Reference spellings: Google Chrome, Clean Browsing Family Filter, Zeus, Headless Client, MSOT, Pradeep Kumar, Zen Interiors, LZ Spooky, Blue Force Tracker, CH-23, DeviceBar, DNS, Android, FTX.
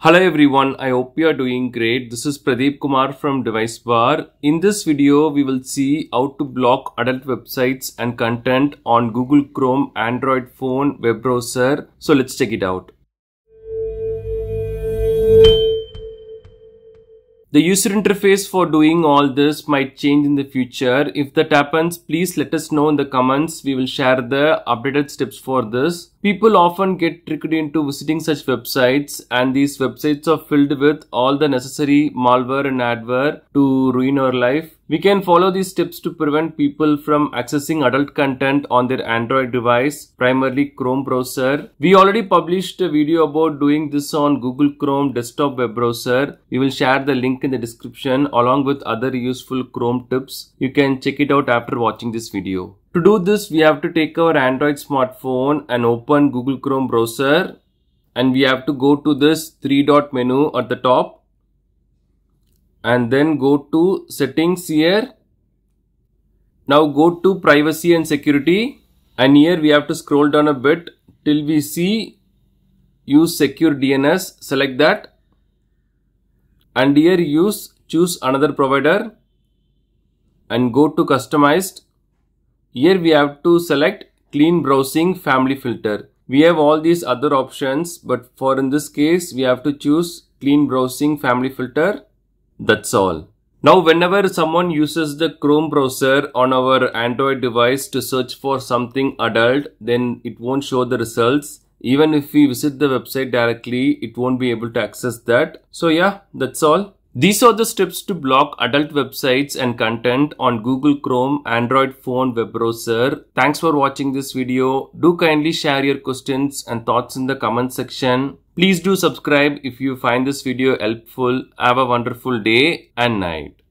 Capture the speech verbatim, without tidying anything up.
Hello everyone, I hope you are doing great. This is Pradeep Kumar from DeviceBar. In this video, we will see how to block adult websites and content on Google Chrome, Android phone, web browser. So let's check it out. The user interface for doing all this might change in the future. If that happens, please let us know in the comments. We will share the updated steps for this. People often get tricked into visiting such websites, and these websites are filled with all the necessary malware and adware to ruin our life. We can follow these steps to prevent people from accessing adult content on their Android device, primarily Chrome browser. We already published a video about doing this on Google Chrome desktop web browser. We will share the link in the description along with other useful Chrome tips. You can check it out after watching this video. To do this, we have to take our Android smartphone and open Google Chrome browser, and we have to go to this three dot menu at the top and then go to settings here. Now go to privacy and security, and here we have to scroll down a bit till we see use secure D N S. Select that, and here use choose another provider and go to customized. Here we have to select Clean Browsing Family Filter. We have all these other options, but for in this case we have to choose Clean Browsing Family Filter. That's all. Now whenever someone uses the Chrome browser on our Android device to search for something adult, then it won't show the results. Even if we visit the website directly, it won't be able to access that. So yeah, that's all. These are the steps to block adult websites and content on Google Chrome, Android phone, web browser. Thanks for watching this video. Do kindly share your questions and thoughts in the comment section. Please do subscribe if you find this video helpful. Have a wonderful day and night.